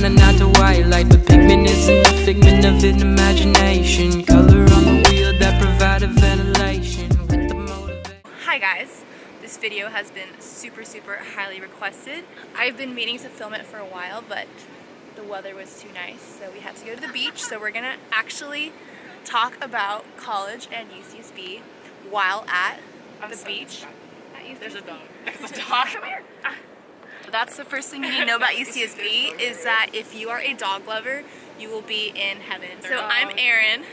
shining out the white light, but pigment isn't a figment of an imagination. Color on the wheel that provided ventilation with the motivation. Hi guys, this video has been super highly requested. I've been meaning to film it for a while, but the weather was too nice, so we had to go to the beach. So we're gonna actually talk about college and UCSB while at the beach. There's a dog. There's a dog. Come here. That's the first thing you need to know about UCSB is that if you are a dog lover, you will be in heaven. So I'm Erin.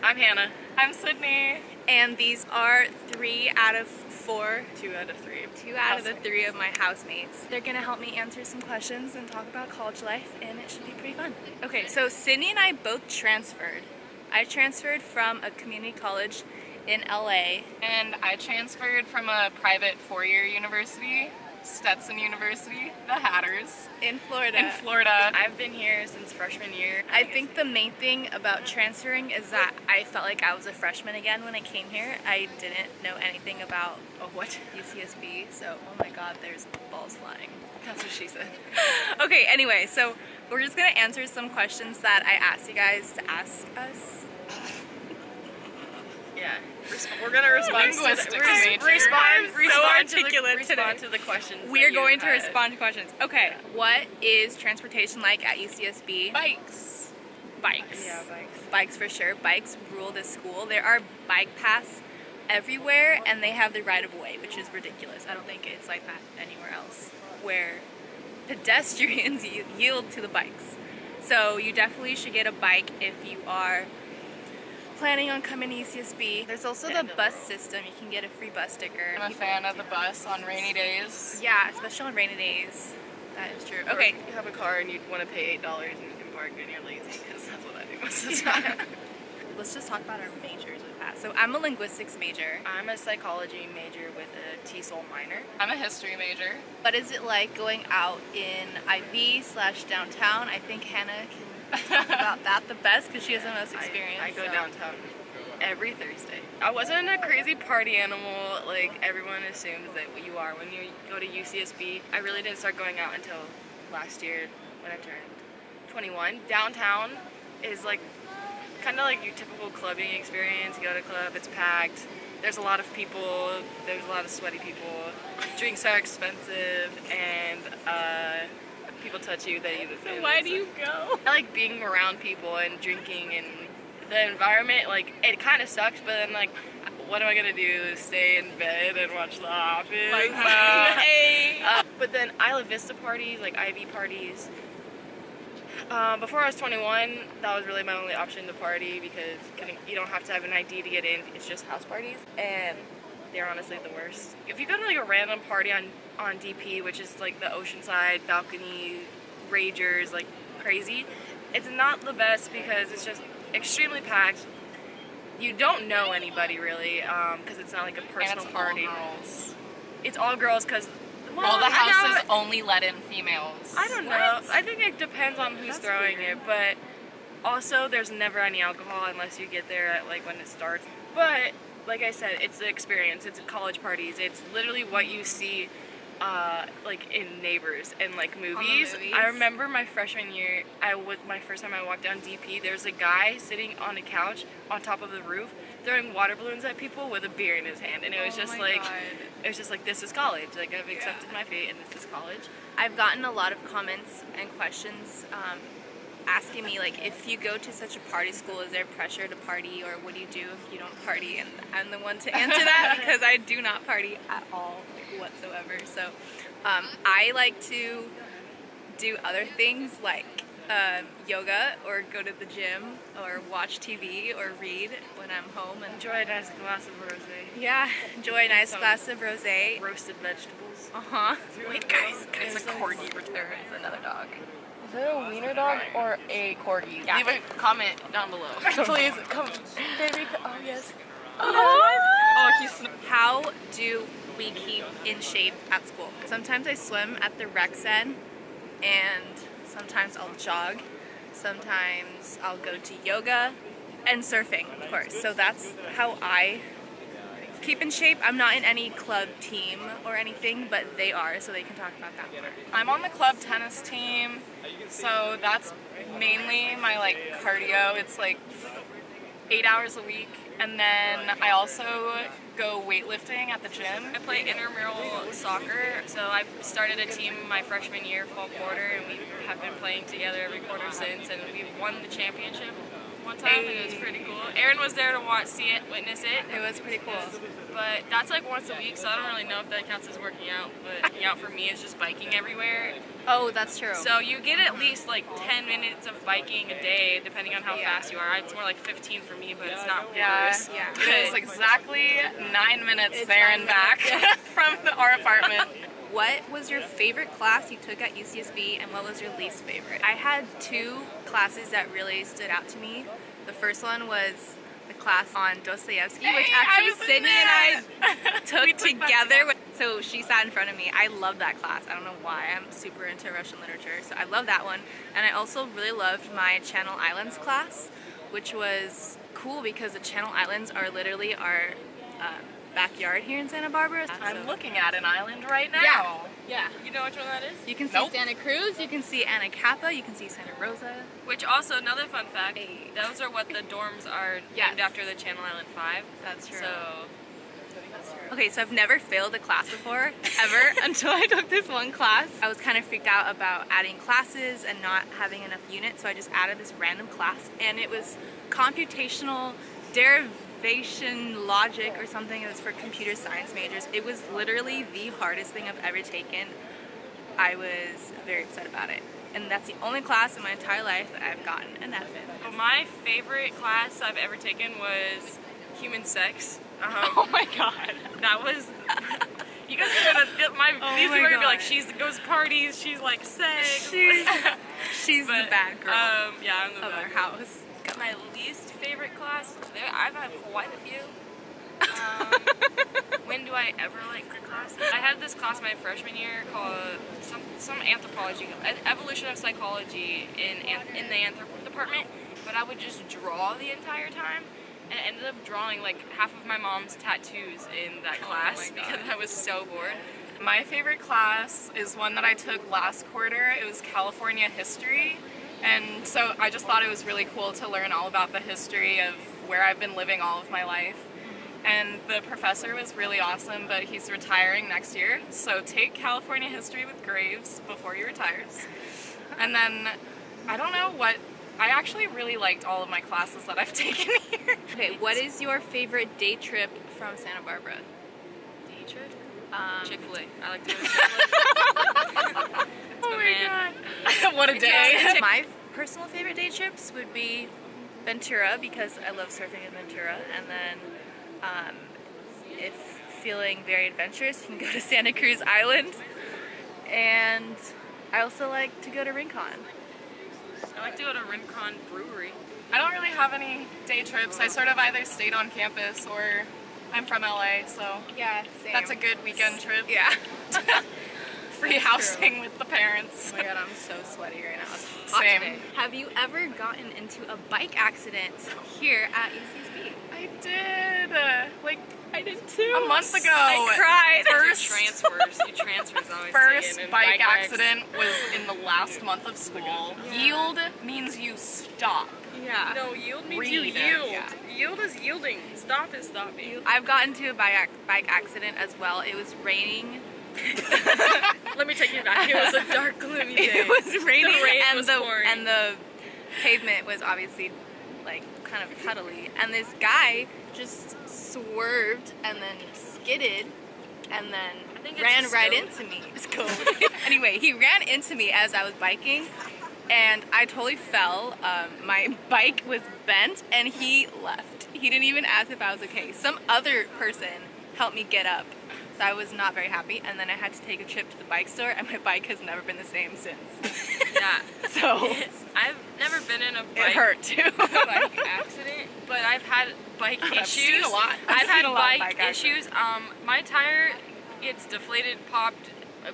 I'm Hannah. I'm Sydney. And these are 3 out of 4. 2 out of 3. 2 out of the 3 of my housemates. They're gonna help me answer some questions and talk about college life, and it should be pretty fun. Okay, so Sydney and I both transferred. I transferred from a community college in LA. And I transferred from a private four-year university, Stetson University, the Hatters. In Florida. In Florida. I've been here since freshman year. I think the main thing about transferring is that I felt like I was a freshman again when I came here. I didn't know anything about UCSB, so oh my god, there's balls flying. That's what she said. Okay, anyway, so we're just gonna answer some questions that I asked you guys to ask us. Yeah. We're going to respond to the questions. We are going to respond to questions. Okay. Yeah. What is transportation like at UCSB? Bikes. Bikes. Yeah, bikes. Bikes for sure. Bikes rule this school. There are bike paths everywhere, and they have the right-of-way, which is ridiculous. I don't think it's like that anywhere else, where pedestrians yield to the bikes. So you definitely should get a bike if you are planning on coming to UCSB. There's also the bus system. You can get a free bus sticker. I'm a fan of the bus on rainy days. Yeah, especially on rainy days. That is true. Okay. Or if you have a car and you want to pay $8 and you can park and you're lazy, because that's what I do most of the time. Let's just talk about our majors with that. So I'm a linguistics major. I'm a psychology major with a TESOL minor. I'm a history major. What is it like going out in IV/downtown? I think Hannah can talk about that the best because she has the most experience. I go downtown every Thursday. I wasn't a crazy party animal like everyone assumes that you are when you go to UCSB. I really didn't start going out until last year when I turned 21. Downtown is like kind of like your typical clubbing experience. You go to a club, it's packed. There's a lot of people, there's a lot of sweaty people. Drinks are expensive, and people touch you that you defend. So why do you go? I like being around people and drinking, and the environment, like, it kind of sucks, but then, like, what am I gonna do? Stay in bed and watch The Office? Like, hey. But then Isla Vista parties, like Ivy parties. Before I was 21, that was really my only option to party, because you don't have to have an ID to get in. It's just house parties, and they're honestly the worst. If you go to like a random party on DP, which is like the Oceanside balcony ragers, like crazy, it's not the best because it's just extremely packed. You don't know anybody really, because it's not like a personal party. It's all girls because all the houses only let in females. I don't know. I think it depends on who's throwing it, but also there's never any alcohol unless you get there at like when it starts. But like I said, it's the experience. It's college parties. It's literally what you see like in Neighbors and like movies. I remember my freshman year, my first time I walked down DP, there's a guy sitting on a couch on top of the roof throwing water balloons at people with a beer in his hand, and it was just like, it was just like, this is college. Like, I've accepted my fate and this is college. I've gotten a lot of comments and questions asking me, like, if you go to such a party school, is there pressure to party, or what do you do if you don't party? And I'm the one to answer that because I do not party at all, like, whatsoever. So I like to do other things like yoga or go to the gym or watch TV or read when I'm home, and enjoy a nice glass of rosé. Yeah, enjoy a nice glass of rosé. Roasted vegetables. Uh-huh. Wait, guys, a corgi return is another dog. Is it a wiener dog or a corgi? Yeah. Leave a comment down below. Please, come. Baby, oh yes. Oh, he's... How do we keep in shape at school? Sometimes I swim at the rec center, and sometimes I'll jog. Sometimes I'll go to yoga and surfing, of course. So that's how I keep in shape. I'm not in any club team or anything, but they are, so they can talk about that more. I'm on the club tennis team. So that's mainly my like cardio. It's like 8 hours a week, and then I also go weightlifting at the gym. I play intramural soccer, so I started a team my freshman year, fall quarter, and we have been playing together every quarter since, and we won the championship one time, and it was pretty cool. Aaron was there to watch, see it, witness it. It was pretty cool. But that's like once a week, so I don't really know if that counts as working out, but working out for me is just biking everywhere. Oh, that's true. So you get at least like 10 minutes of biking a day, depending on how fast you are. It's more like 15 for me, but it's not worse. Yeah. It's exactly 9 minutes there and back from our apartment. What was your favorite class you took at UCSB, and what was your least favorite? I had two classes that really stood out to me. The first one was the class on Dostoevsky, which actually Sydney and I took together. So she sat in front of me. I love that class. I don't know why. I'm super into Russian literature, so I love that one. And I also really loved my Channel Islands class, which was cool because the Channel Islands are literally our backyard here in Santa Barbara. I'm looking at an island right now. Yeah. You know which one that is? You can see Santa Cruz, you can see Anacapa, you can see Santa Rosa. Which also, another fun fact, those are what the dorms are named after, the Channel Island 5. That's true. So, okay, so I've never failed a class before, ever, until I took this one class. I was kind of freaked out about adding classes and not having enough units, so I just added this random class, and it was computational derivation logic or something. It was for computer science majors. It was literally the hardest thing I've ever taken. I was very upset about it. And that's the only class in my entire life that I've gotten an F in. Well, my favorite class I've ever taken was human sex. Oh my god. That was... You guys are going to... These people are going to be like, she goes to parties, she's like sex. She's the bad girl yeah, I'm the of bad our girl. House. God. My least favorite class? I've had quite a few. When do I ever like the classes? I had this class my freshman year called some anthropology, evolution of psychology in the anthropology department, but I would just draw the entire time. And I ended up drawing like half of my mom's tattoos in that class because I was so bored. My favorite class is one that I took last quarter. It was California history. And so I just thought it was really cool to learn all about the history of where I've been living all of my life. And the professor was really awesome, but he's retiring next year. So take California history with Graves before he retires. And then, I don't know what... I actually really liked all of my classes that I've taken here. Okay, what is your favorite day trip from Santa Barbara? Day trip? Chick-fil-A. I like to go to Chick-fil-A. Oh my god. What a day. My personal favorite day trips would be Ventura, because I love surfing in Ventura. And then if feeling very adventurous, you can go to Santa Cruz Island. And I also like to go to Rincon. I like to go to Rincon Brewery. I don't really have any day trips. I sort of either stayed on campus or I'm from LA, so yeah, same. That's a good weekend trip. Yeah. Free housing with the parents. Oh my god, I'm so sweaty right now. It's hot today. Have you ever gotten into a bike accident here at UCSB? I did. Like, I did too. A month ago. I cried. First transfers. You transfers always. First bike accident was in the last month of school. Yeah. Yield means you stop. Yeah. No, yield means you yield. Yeah. Yield is yielding. Stop is stopping. I've gotten to a bike accident as well. It was raining. Let me take you back. It was a dark, gloomy day. It was raining, the rain was pouring, and the pavement was obviously like kind of puddly. And this guy just swerved and then skidded and then ran right into me. It's cool. Anyway, he ran into me as I was biking, and I totally fell. My bike was bent, and he left. He didn't even ask if I was okay. Some other person helped me get up. So I was not very happy, and then I had to take a trip to the bike store, and my bike has never been the same since. Yeah. So I've never been in a bike. It hurt too. Bike accident, but I've had bike issues. I've seen a lot. I've had bike issues. My tire gets deflated, popped,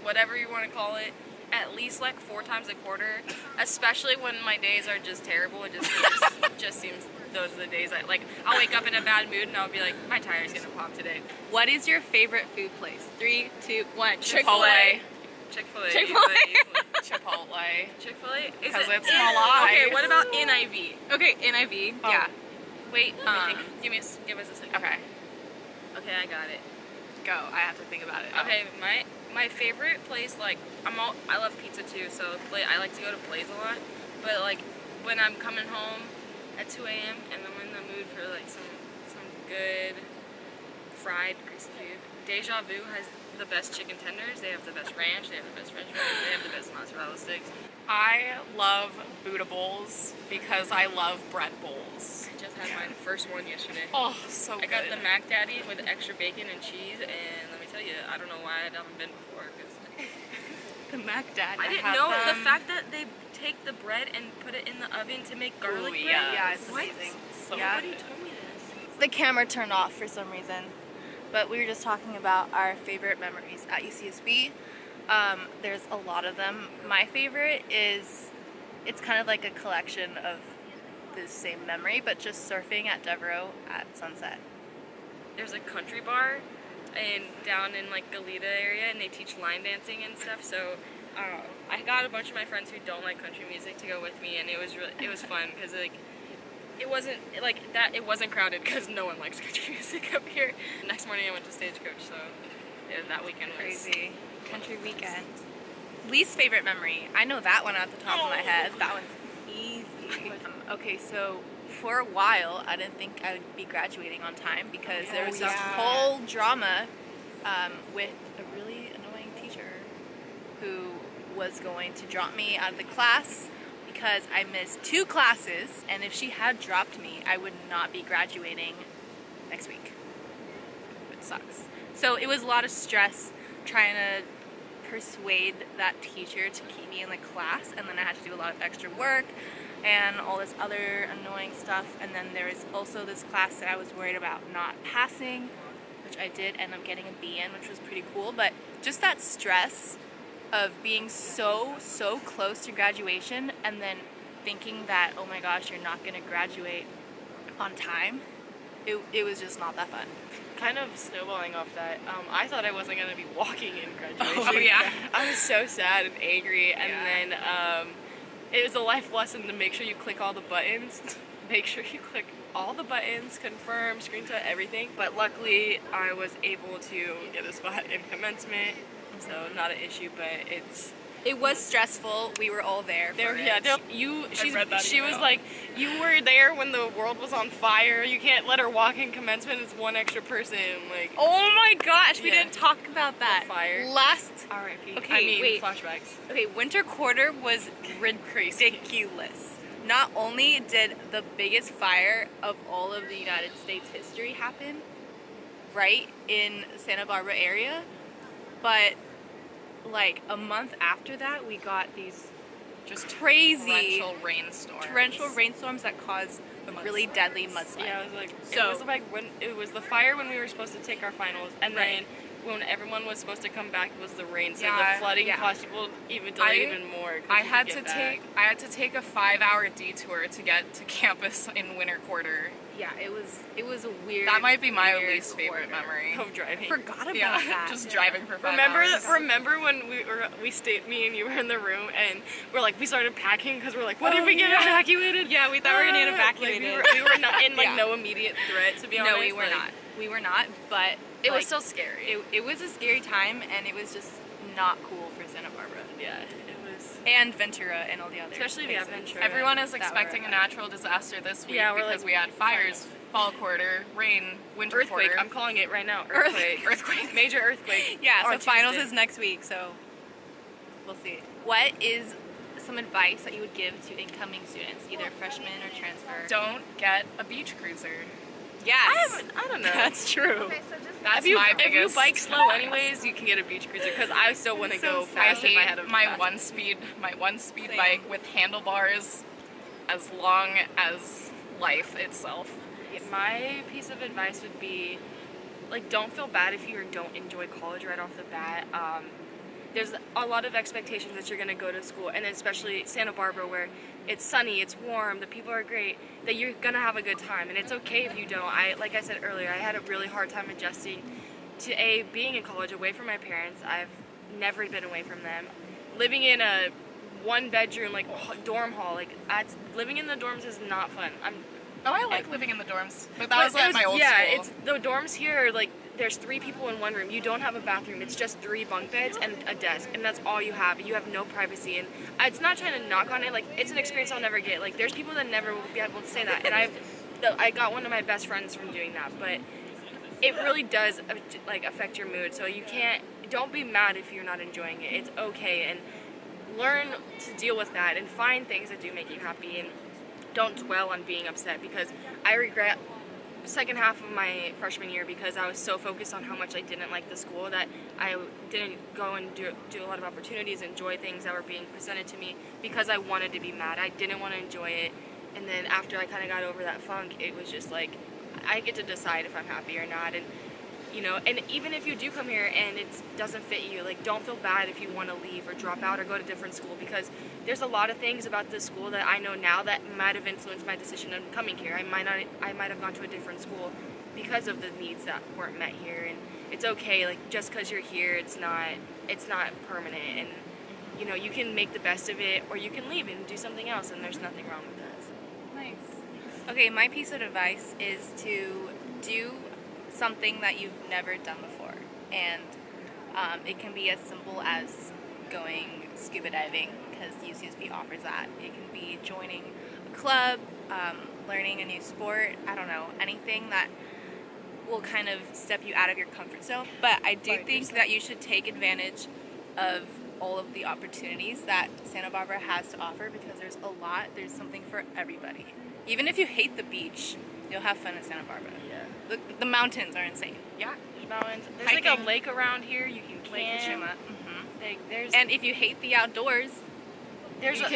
whatever you want to call it, at least like 4 times a quarter. Especially when my days are just terrible. It just seems, those are the days I like. I'll wake up in a bad mood and I'll be like, my tire's gonna pop today. What is your favorite food place? 3, 2, 1. Chick-fil-A. Chick-fil-A. Chick-fil-A. Chipotle. Chick-fil-A? Because it's not alive. Okay, what about NIV? Okay, NIV. Oh. Yeah. Wait, give us a second. Okay. Okay, I got it. Go. I have to think about it. Okay, my favorite place, like, I love pizza too, so I like to go to Blaze a lot. But, like, when I'm coming home at 2 a.m. and I'm in the mood for, like, some good fried greasy food, Deja Vu has the best chicken tenders. They have the best ranch. They have the best french fries. They have the best mozzarella sticks. I love Buddha bowls because I love bread bowls. I just had my first one yesterday. Oh, so good. I got the Mac Daddy with extra bacon and cheese, and let me tell you, I don't know why I haven't been before. The Mac Daddy. I didn't know the fact that they take the bread and put it in the oven to make garlic bread. Yeah, it's amazing. Somebody told me this. The camera turned off for some reason. But we were just talking about our favorite memories at UCSB. There's a lot of them. My favorite is, it's kind of like a collection of the same memory, but just surfing at Devereux at sunset. There's a country bar and down in like Goleta area, and they teach line dancing and stuff. So I got a bunch of my friends who don't like country music to go with me, and it was fun because like. It wasn't like that. It wasn't crowded because no one likes country music up here. Next morning, I went to Stagecoach, so yeah, that weekend was crazy. Country weekend. Least favorite memory. I know that one at the top of my head. That one's easy. Okay, so for a while, I didn't think I would be graduating on time because there was this whole drama with a really annoying teacher who was going to drop me out of the class. Because I missed 2 classes, and if she had dropped me, I would not be graduating next week, which sucks. So it was a lot of stress trying to persuade that teacher to keep me in the class, and then I had to do a lot of extra work and all this other annoying stuff. And then there was also this class that I was worried about not passing, which I did end up getting a B in, which was pretty cool. But just that stress of being so close to graduation and then thinking that, oh my gosh, you're not gonna graduate on time, it was just not that fun. Kind of snowballing off that, I thought I wasn't gonna be walking in graduation. Oh yeah. I was so sad and angry, and then it was a life lesson to make sure you click all the buttons. Make sure you click all the buttons, confirm, screenshot, everything. But luckily I was able to get a spot in commencement. So not an issue, but it was stressful. We were all there. She was like, you were there when the world was on fire. You can't let her walk in commencement. It's one extra person. Like, oh my gosh, we didn't talk about that. The fire. Last R.I.P. Okay, wait. Flashbacks. Okay, winter quarter was ridiculous. Not only did the biggest fire of all of the United States history happen right in Santa Barbara area, but like a month after that, we got these just crazy torrential rainstorms that caused really deadly mudslides. Yeah, it was the fire when we were supposed to take our finals, and then when everyone was supposed to come back, it was the rain. So the flooding caused people even more. I had to take a 5-hour detour to get to campus in winter quarter. Yeah, it was a weird. That might be my least favorite memory of driving. I forgot about that. Just driving for 5 hours. Remember when me and you were in the room, and we're like, we started packing because we're like, what if we get evacuated? Yeah, we thought we were gonna get evacuated. Like, we were not in like no immediate threat, to be honest. No, we were not. We were not, but it was still scary. It was a scary time, and it was just not cool for Santa Barbara. Yeah. And Ventura and all the others. Especially Ventura. Everyone is expecting a natural disaster this week because we had fires, fall quarter, rain, winter earthquake. Quarter. I'm calling it right now. Earthquake. Earthquake. Major earthquake. Yeah, so finals is next week, so we'll see. What is some advice that you would give to incoming students, either freshmen or transfer? Don't get a beach cruiser. Yes. I don't know. That's true. Okay, so if you bike slow anyways, you can get a beach cruiser because I still want to go fast in my head. My one speed bike with handlebars as long as life itself. My piece of advice would be, like, don't feel bad if you don't enjoy college right off the bat. There's a lot of expectations that you're going to go to school, and especially Santa Barbara where it's sunny, it's warm, the people are great, that you're going to have a good time, and it's okay if you don't. Like I said earlier, I had a really hard time adjusting to being in college away from my parents. I've never been away from them. Living in a one-bedroom, like, dorm hall, like, living in the dorms is not fun. I like living in the dorms, but that was like my old school. Yeah, the dorms here are, like, there's 3 people in one room. You don't have a bathroom. It's just 3 bunk beds and a desk, and that's all you have. You have no privacy, and it's not trying to knock on it. Like, it's an experience I'll never get. Like, there's people that never will be able to say that, and I got one of my best friends from doing that, but it really does, like, affect your mood, so you can't, don't be mad if you're not enjoying it. It's okay, and learn to deal with that and find things that do make you happy, and don't dwell on being upset, because I regret the second half of my freshman year because I was so focused on how much I didn't like the school that I didn't go and do a lot of opportunities, enjoy things that were being presented to me because I wanted to be mad. I didn't want to enjoy it, and then after I kind of got over that funk, it was just like, I get to decide if I'm happy or not, and you know, and even if you do come here and it doesn't fit you, like, don't feel bad if you want to leave or drop out or go to a different school, because there's a lot of things about this school that I know now that might have influenced my decision on coming here. I might have gone to a different school because of the needs that weren't met here, and it's okay. Like, just because you're here, it's not permanent, and you know, you can make the best of it or you can leave and do something else, and there's nothing wrong with that. So. Nice. Okay, my piece of advice is to do something that you've never done before, and it can be as simple as going scuba diving, because UCSB offers that. It can be joining a club, learning a new sport, I don't know, anything that will kind of step you out of your comfort zone. But I do think that you should take advantage of all of the opportunities that Santa Barbara has to offer, because there's a lot, there's something for everybody. Even if you hate the beach, you'll have fun in Santa Barbara. Yeah. The mountains are insane. Yeah, there's mountains. There's hiking. Like a lake around here. You can camp. Lake There's, and if you hate the outdoors, there's a lot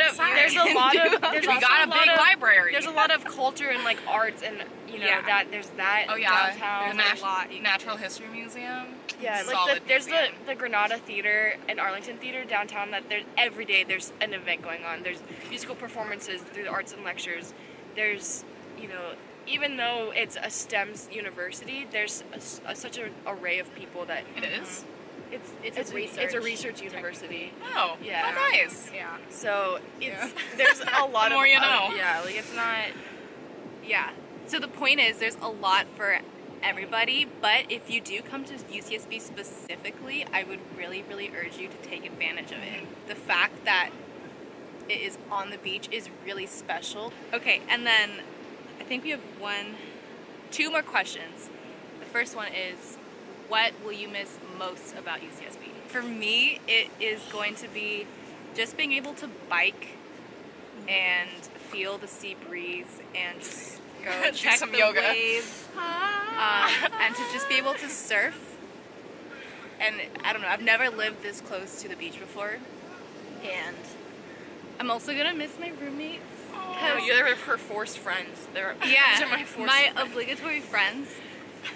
of, you got a big library. There's a lot of culture and like arts and you know that there's that downtown. There's a lot. Natural History Museum. Yeah, like there's the Granada Theater and Arlington Theater downtown. That there's every day there's an event going on. There's musical performances through the arts and lectures. There's you know. Even though it's a STEM university, there's such an array of people that it is. It's a research university. Oh, yeah. How nice. Yeah. So there's a lot more you know. Yeah, like it's not. Yeah. So the point is, there's a lot for everybody. But if you do come to UCSB specifically, I would really, really urge you to take advantage of it. The fact that it is on the beach is really special. Okay, and then. I think we have 2 more questions. The first one is, what will you miss most about UCSB? For me, it is going to be just being able to bike and feel the sea breeze and just go check some yoga waves, and to just be able to surf. And I don't know, I've never lived this close to the beach before. And I'm also gonna miss my roommates. Oh, they're her forced friends. They're my obligatory friends.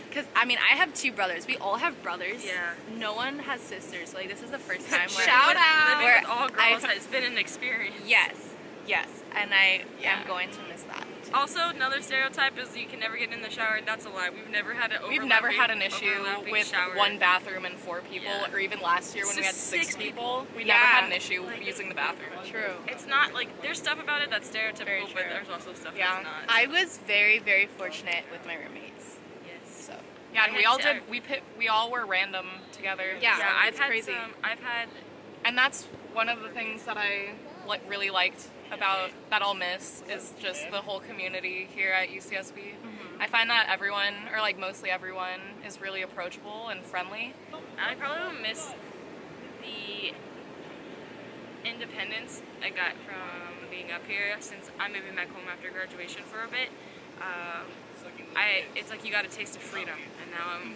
Because, I mean, I have 2 brothers. We all have brothers. Yeah. No one has sisters. Like, this is the first time where... Shout out! Living with all girls has been an experience. Yes. Yes. And I am going to miss that. Also, another stereotype is you can never get in the shower. That's a lie. We've never had an issue with shower. One bathroom and 4 people, or even last year when we had 6 people. We never had an issue using the bathroom. True. It's not like there's stuff about it that's stereotypical, but there's also stuff that's not. I was very, very fortunate with my roommates. Yes. So yeah, and we all were random together. Yeah. So I've had crazy. And that's one of the things that I really liked about that I'll miss is just the whole community here at UCSB. I find that everyone, or like mostly everyone, is really approachable and friendly. I probably would miss the independence I got from being up here, since I'm moving back home after graduation for a bit. It's like you got a taste of freedom, and now I'm.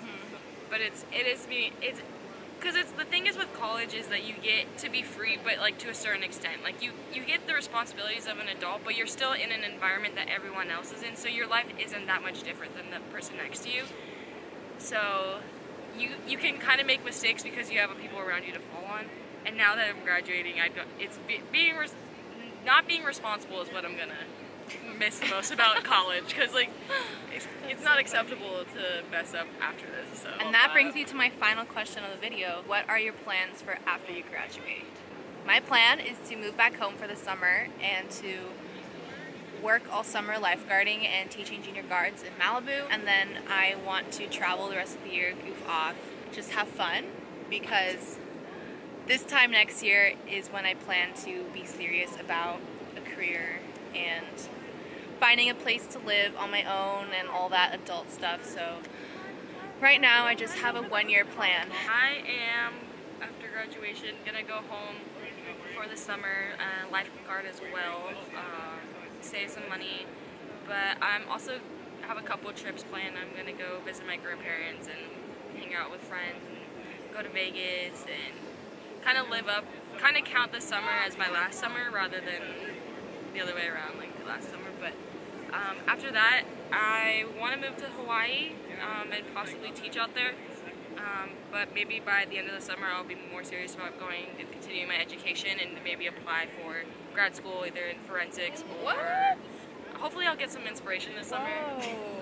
But it is because the thing is with college is that you get to be free, but like to a certain extent. Like you get the responsibilities of an adult, but you're still in an environment that everyone else is in, so your life isn't that much different than the person next to you. So you can kind of make mistakes because you have people around you to fall on. And now that I'm graduating, not being responsible is what I'm gonna miss the most about college, because like it's not not acceptable to mess up after this. So. And that brings me to my final question of the video. What are your plans for after you graduate? My plan is to move back home for the summer and to work all summer lifeguarding and teaching junior guards in Malibu. And then I want to travel the rest of the year, goof off, just have fun, because this time next year is when I plan to be serious about a career and finding a place to live on my own and all that adult stuff. So right now I just have a one-year plan. I am, after graduation, gonna go home for the summer, lifeguard as well, save some money, but I'm also have a couple trips planned. I'm gonna go visit my grandparents and hang out with friends and go to Vegas and kind of live up, kind of count the summer as my last summer rather than the other way around, like the last summer. But after that, I want to move to Hawaii and possibly teach out there. But maybe by the end of the summer, I'll be more serious about going and continuing my education and maybe apply for grad school, either in forensics or... What? Hopefully I'll get some inspiration this summer.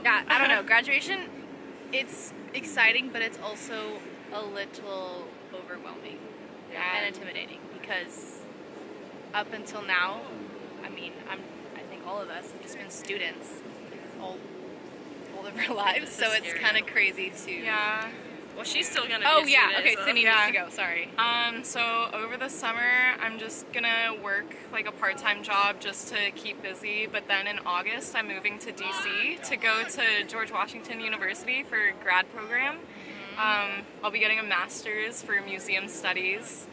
Yeah, I don't know. Graduation, it's exciting, but it's also a little overwhelming. Yeah. And intimidating, because up until now, I mean, I think all of us have just been students all of our lives, so it's kind of crazy to... Yeah. Well, she's still gonna be a student. Oh yeah, okay, Sydney needs to go, sorry. So over the summer, I'm just gonna work like a part-time job just to keep busy, but then in August, I'm moving to DC to go to George Washington University for a grad program. I'll be getting a master's for museum studies,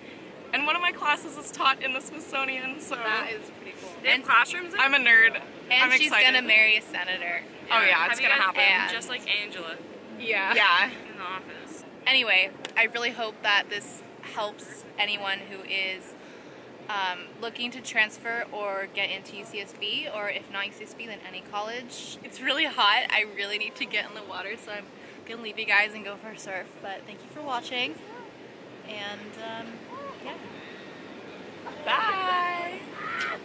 and one of my classes is taught in the Smithsonian, so... That is pretty cool. And classrooms? I'm a nerd. And she's gonna marry a senator. Yeah. Oh yeah, it's gonna happen. Just like Angela. Yeah. Yeah. In the office. Anyway, I really hope that this helps anyone who is looking to transfer or get into UCSB, or if not UCSB, then any college. It's really hot. I really need to get in the water, so I'm gonna leave you guys and go for a surf. But thank you for watching, and yeah, bye.